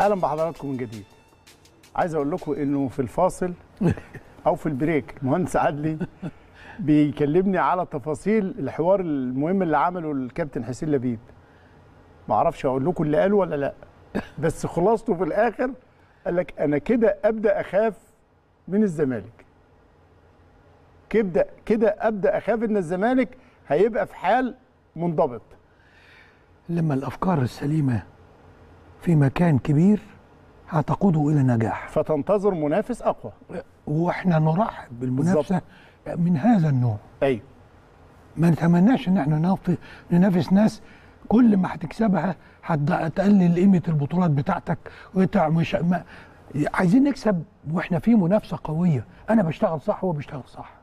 اهلا بحضراتكم من جديد. عايز اقول لكم انه في الفاصل او في البريك المهندس عدلي بيكلمني على تفاصيل الحوار المهم اللي عمله الكابتن حسين لبيب. ما اعرفش اقول لكم اللي قاله ولا لا، بس خلاصته في الاخر قال لك انا كده ابدا اخاف من الزمالك. كده ابدا اخاف ان الزمالك هيبقى في حال منضبط. لما الافكار السليمه في مكان كبير هتقوده الى نجاح، فتنتظر منافس اقوى، واحنا نرحب بالمنافسه بالزبط من هذا النوع. ايوه، ما نتمناش ان احنا ننافس ناس كل ما هتكسبها هتقلل قيمه البطولات بتاعتك وبتاع. مش عايزين نكسب واحنا في منافسه قويه. انا بشتغل صح وهو بيشتغل صح.